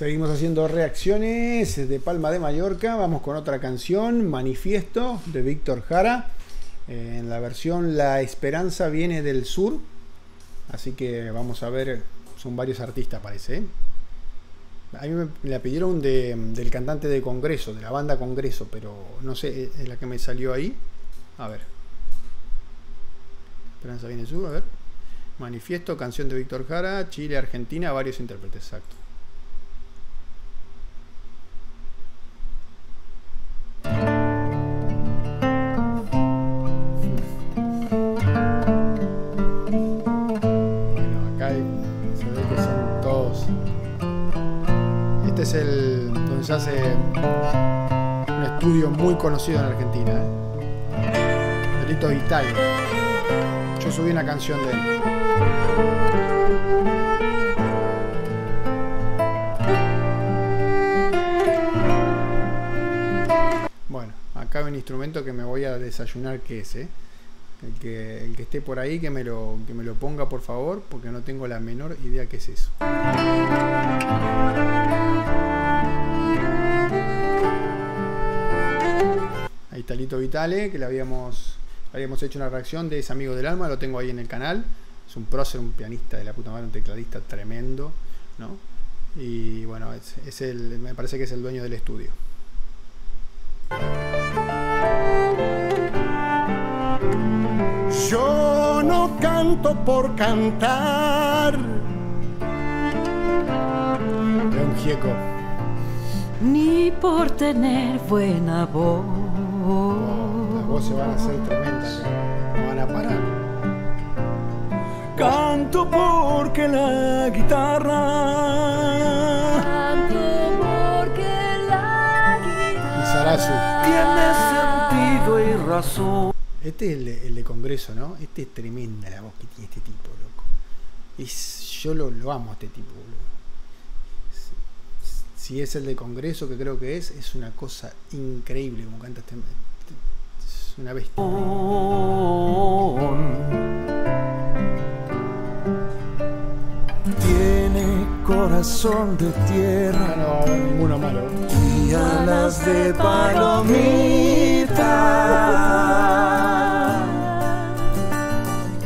Seguimos haciendo reacciones de Palma de Mallorca. Vamos con otra canción, Manifiesto, de Víctor Jara, en la versión La Esperanza Viene del Sur. Así que vamos a ver, son varios artistas parece, ¿eh? A mí me la pidieron del cantante de Congreso, de la banda Congreso, pero no sé, es la que me salió ahí. A ver. Esperanza Viene del Sur, a ver. Manifiesto, canción de Víctor Jara, Chile, Argentina, varios intérpretes, exacto. Es el donde se hace un estudio muy conocido en Argentina, ¿eh? Lito Vitale. Yo subí una canción de él. Bueno, acá hay un instrumento que me voy a desayunar, que es, ¿eh? El que esté por ahí que me lo ponga, por favor, porque no tengo la menor idea qué es eso. Ahí está Lito Vitale, que le habíamos hecho una reacción de ese amigo del alma, lo tengo ahí en el canal. Es un prócer, un pianista de la puta madre, un tecladista tremendo, ¿no? Y bueno, me parece que es el dueño del estudio. Yo no canto por cantar. De un gieco. Ni por tener buena voz. Oh, las voces van a ser tremendas, no van a parar. Canto porque la guitarra. Canto porque la guitarra. Y Sarasu. Tiene sentido y razón. Este es el de Congreso, ¿no? Este es tremenda la voz que tiene este tipo, loco. Yo lo amo a este tipo, boludo. Si es el de Congreso, que creo que es una cosa increíble como canta este. Es una bestia. Tiene corazón de tierra. No, ninguno malo. Y alas de palomita.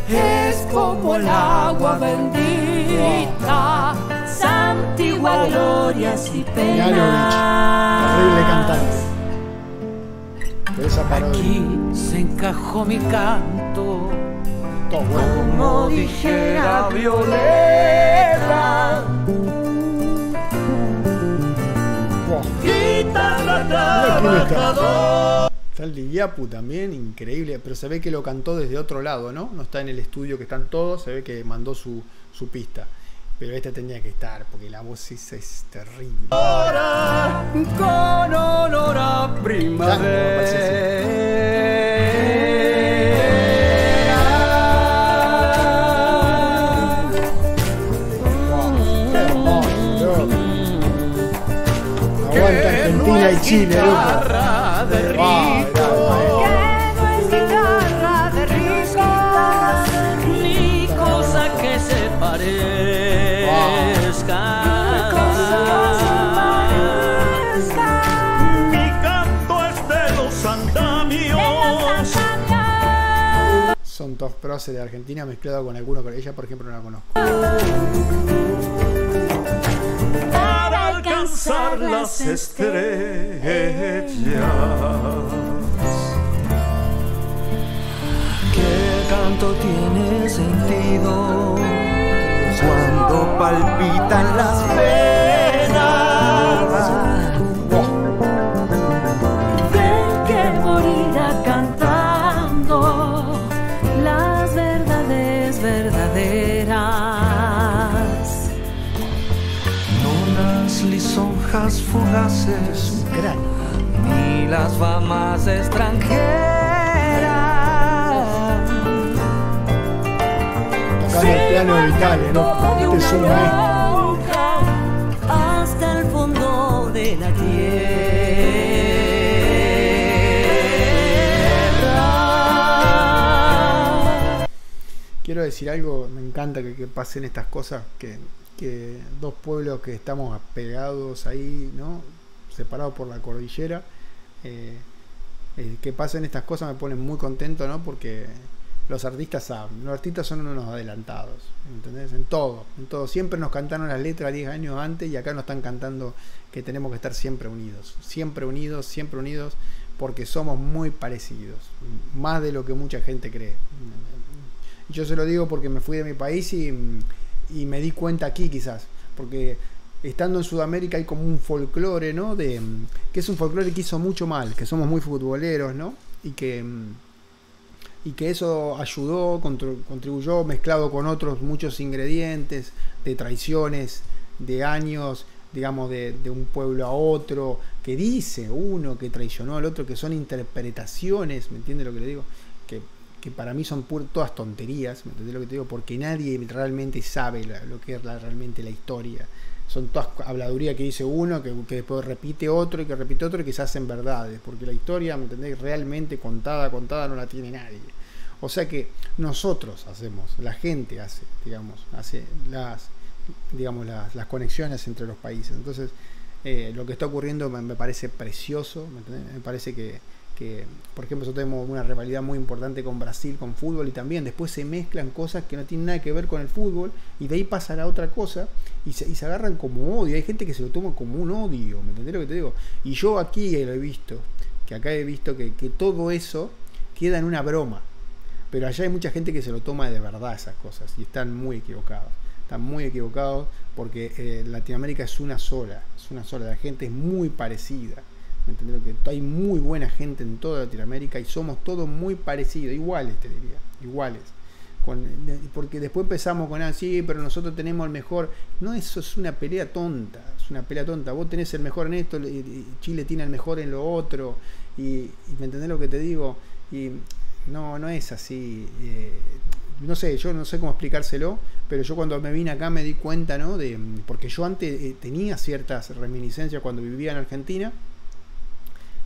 Es como el agua bendita, santigua glorias y penas. Terrible cantante. Aquí se encajó mi canto, como dijera Violeta. Guitarra trabajadora. Está el de IAPU también, increíble, pero se ve que lo cantó desde otro lado, ¿no? No está en el estudio que están todos, se ve que mandó su pista. Pero esta tenía que estar, porque la voz esa es terrible. Ahora, con olor a primavera. Wow, aguanta Argentina y Chile, loco. Son todos próceres de Argentina mezclado con alguno, pero ella por ejemplo no la conozco. Para alcanzar las estrellas que tanto tiene sentido cuando palpitan las penas. Ven que morirá cantando verdaderas, no las lisonjas fugaces, ni las famas extranjeras. Tocando el piano de Vitale, ¿no? Este suena hasta el fondo de la tierra. Quiero decir algo, me encanta que pasen estas cosas, que que dos pueblos que estamos pegados ahí, ¿no? Separados por la cordillera. Que pasen estas cosas me ponen muy contento, ¿no? Porque los artistas saben, los artistas son unos adelantados, ¿entendés? En todo, siempre nos cantaron las letras 10 años antes y acá nos están cantando que tenemos que estar siempre unidos, porque somos muy parecidos, más de lo que mucha gente cree. Yo se lo digo porque me fui de mi país y me di cuenta aquí, quizás, porque estando en Sudamérica hay como un folclore, ¿no? Que es un folclore que hizo mucho mal, que somos muy futboleros, ¿no? Y que eso ayudó, contribuyó, mezclado con otros muchos ingredientes de traiciones, de años, digamos, de un pueblo a otro, que dice uno que traicionó al otro, que son interpretaciones, ¿me entiendes lo que le digo? Que para mí son todas tonterías, ¿me entiendes lo que te digo? Porque nadie realmente sabe lo que es realmente la historia. Son todas habladurías que dice uno, que después repite otro y que repite otro y que se hacen verdades, porque la historia, ¿me entendés?, realmente contada no la tiene nadie. O sea que nosotros hacemos, la gente hace, digamos, las conexiones entre los países. Entonces, lo que está ocurriendo me parece precioso, ¿me entendés? Me parece que, por ejemplo, nosotros tenemos una rivalidad muy importante con Brasil, con fútbol, y también después se mezclan cosas que no tienen nada que ver con el fútbol, y de ahí pasa la otra cosa, y se agarran como odio. Hay gente que se lo toma como un odio, ¿me entendés lo que te digo? Y yo aquí lo he visto, que acá he visto que todo eso queda en una broma, pero allá hay mucha gente que se lo toma de verdad esas cosas, y están muy equivocados. Están muy equivocados porque Latinoamérica es una sola, la gente es muy parecida. ¿Entendés? Que hay muy buena gente en toda Latinoamérica y somos todos muy parecidos, iguales, te diría, iguales. Porque después empezamos con, sí, pero nosotros tenemos el mejor. No, eso es una pelea tonta, es una pelea tonta. Vos tenés el mejor en esto, Chile tiene el mejor en lo otro, y ¿me entendés lo que te digo? Y no es así. No sé, yo no sé cómo explicárselo, pero yo cuando me vine acá me di cuenta, ¿no? Porque yo antes tenía ciertas reminiscencias cuando vivía en Argentina.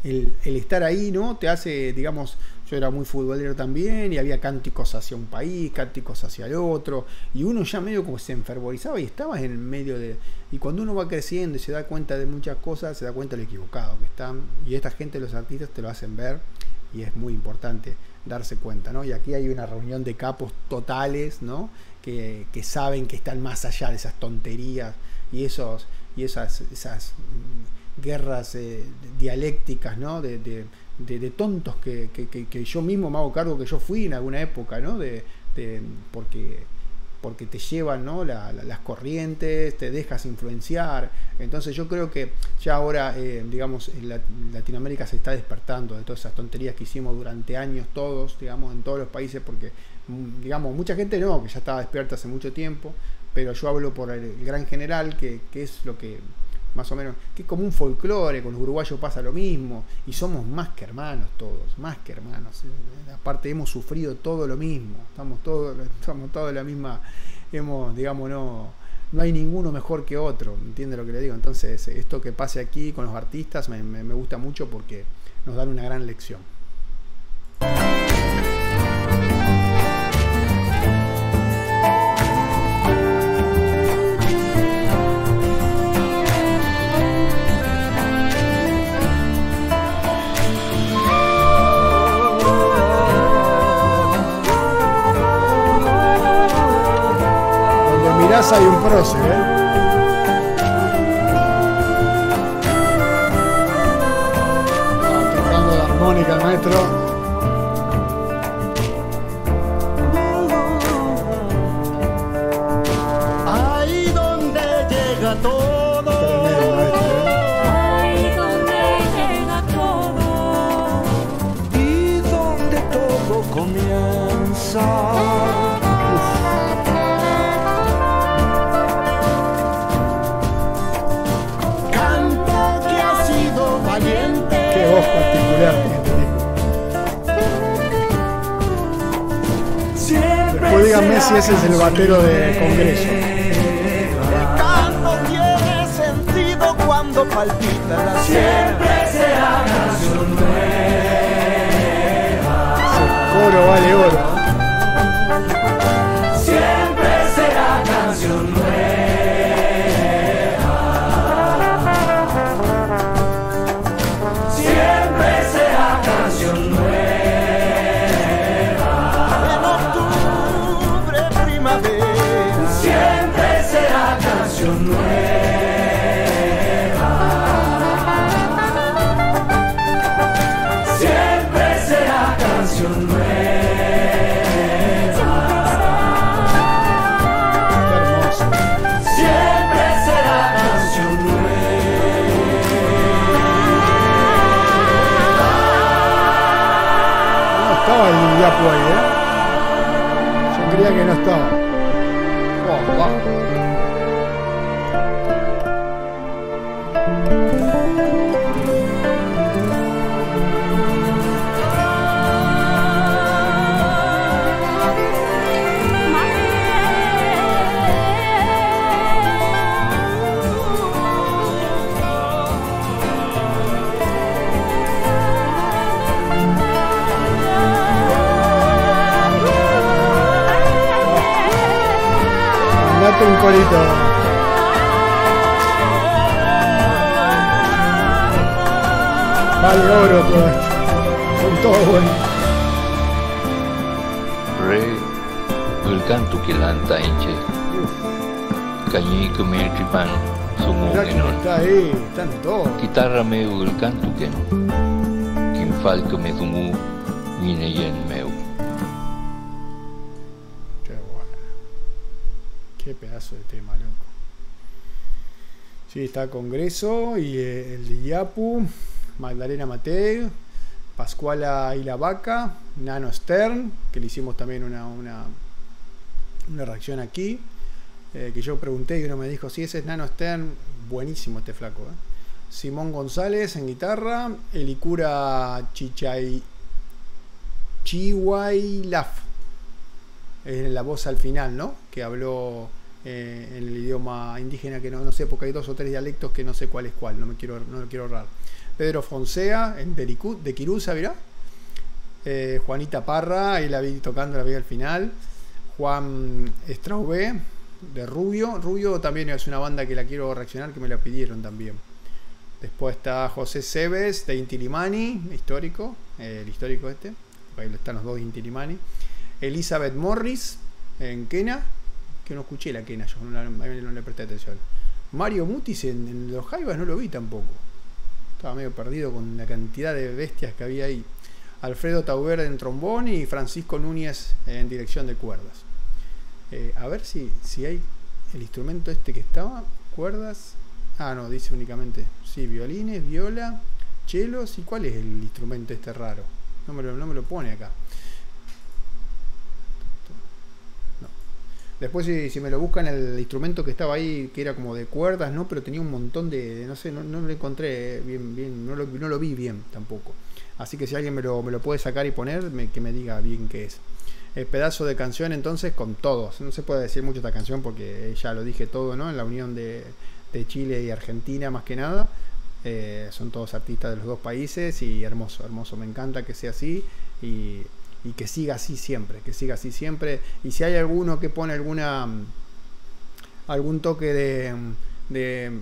El estar ahí, ¿no? Te hace, digamos, yo era muy futbolero también y había cánticos hacia un país, cánticos hacia el otro, y uno ya medio como se enfervorizaba y estabas en el medio de... Y cuando uno va creciendo y se da cuenta de muchas cosas, se da cuenta de lo equivocado que están, y esta gente, los artistas, te lo hacen ver, y es muy importante darse cuenta, ¿no? Y aquí hay una reunión de capos totales, ¿no? Que saben que están más allá de esas tonterías y esas guerras dialécticas, ¿no? de tontos que yo mismo me hago cargo que yo fui en alguna época, ¿no? Porque te llevan, ¿no? las corrientes, te dejas influenciar. Entonces yo creo que ya ahora, digamos, Latinoamérica se está despertando de todas esas tonterías que hicimos durante años todos, digamos, en todos los países, porque, digamos, mucha gente no, que ya estaba despierta hace mucho tiempo, pero yo hablo por el gran general, que es lo que... más o menos, que es como un folclore. Con los uruguayos pasa lo mismo, y somos más que hermanos todos, más que hermanos. Aparte hemos sufrido todo lo mismo, estamos todos la misma, digamos, no hay ninguno mejor que otro, ¿entiende lo que le digo? Entonces esto que pase aquí con los artistas me gusta mucho, porque nos dan una gran lección. Hay un prócer, tocando la armónica el maestro. Ahí donde llega todo, ahí donde llega todo, y donde todo comienza. Después díganme si ese es el batero de Congreso. El canto tiene sentido cuando palpita la siempre será canción nueva. Ese coro vale oro. Siempre será canción nueva. bueno está. Oh, un corito. Vale oro todo esto. Son todos buenos. Re, el canto que lanta hinche. Cañí que me tripan, sumo que no. Está ahí, están todos. Guitarra meu, el canto que no. Quien falta me sumo, ni neyen meu. Qué pedazo de tema, loco. Sí, está Congreso y el de IAPU, Magdalena Mate, Pascuala y la Vaca, Nano Stern, que le hicimos también una reacción aquí, que yo pregunté y uno me dijo, sí, ese es Nano Stern, buenísimo este flaco. Simón González en guitarra, Elicura Chihuaylaf, en la voz al final, ¿no? Que habló en el idioma indígena, que no sé, porque hay dos o tres dialectos que no sé cuál es cuál, no me quiero ahorrar. Pedro Fonsea en de Quirusa, mirá. Juanita Parra, ahí la vi tocando, la vi al final. Juan Straubé de Rubio. Rubio también es una banda que la quiero reaccionar, que me la pidieron también. Después está José Seves de Intilimani, histórico, el histórico este. Ahí están los dos de Intilimani. Elizabeth Morris en quena, que no escuché la quena, yo no le presté atención. Mario Mutis en Los Jaivas no lo vi tampoco, estaba medio perdido con la cantidad de bestias que había ahí. Alfredo Tauber en trombón y Francisco Núñez en dirección de cuerdas. A ver si hay el instrumento este que estaba, cuerdas, ah no, dice únicamente, sí, violines, viola, chelos. ¿Y cuál es el instrumento este raro? No me lo pone acá. Después si me lo buscan, el instrumento que estaba ahí, que era como de cuerdas, ¿no? Pero tenía un montón de... no sé, no lo encontré bien, no lo vi bien tampoco. Así que si alguien me lo puede sacar y poner, que me diga bien qué es. El pedazo de canción entonces con todos. No se puede decir mucho esta canción porque ya lo dije todo, ¿no? En la unión de Chile y Argentina más que nada. Son todos artistas de los dos países y hermoso, hermoso. Me encanta que sea así y que siga así siempre, que siga así siempre. Y si hay alguno que pone algún toque de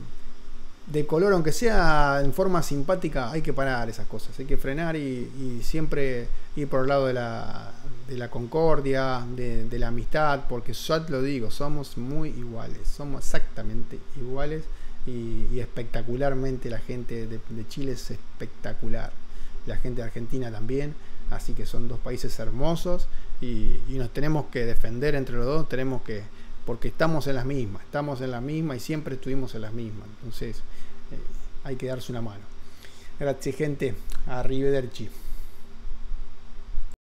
color, aunque sea en forma simpática, hay que parar esas cosas, hay que frenar y siempre ir por el lado de la concordia, de la amistad, porque yo te lo digo, somos muy iguales, somos exactamente iguales y espectacularmente. La gente de Chile es espectacular, la gente de Argentina también. Así que son dos países hermosos y nos tenemos que defender entre los dos, porque estamos en las mismas y siempre estuvimos en las mismas. Entonces hay que darse una mano. Gracias gente, arrivederci.